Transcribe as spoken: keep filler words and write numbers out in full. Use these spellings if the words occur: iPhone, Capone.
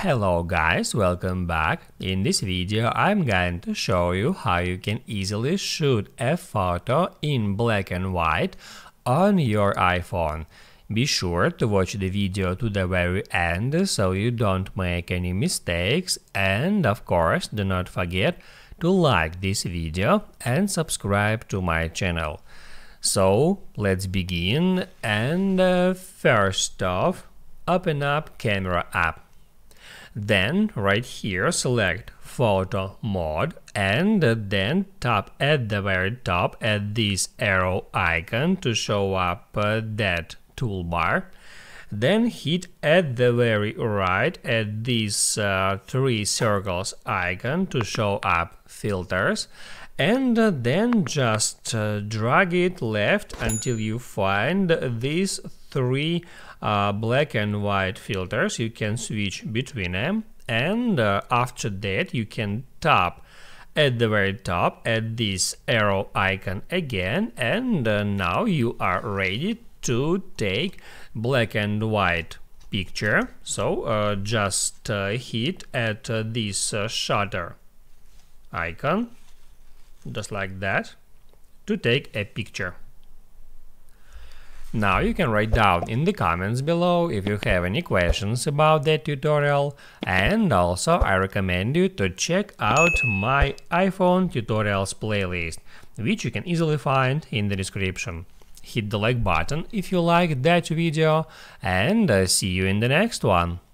Hello guys, welcome back. In this video I'm going to show you how you can easily shoot a photo in black and white on your iPhone. Be sure to watch the video to the very end so you don't make any mistakes, and of course do not forget to like this video and subscribe to my channel. So let's begin, and uh, first off open up camera app. Then right here select photo mode and then tap at the very top at this arrow icon to show up uh, that toolbar. Then hit at the very right at these uh, three circles icon to show up filters, and uh, then just uh, drag it left until you find these three uh, black and white filters. You can switch between them, and uh, after that you can tap at the very top at this arrow icon again, and uh, now you are ready to take black and white picture. So uh, just uh, hit at uh, this uh, shutter icon, just like that, to take a picture. Now you can write down in the comments below if you have any questions about that tutorial, and also I recommend you to check out my iPhone tutorials playlist, which you can easily find in the description. Hit the like button if you liked that video, and uh, see you in the next one.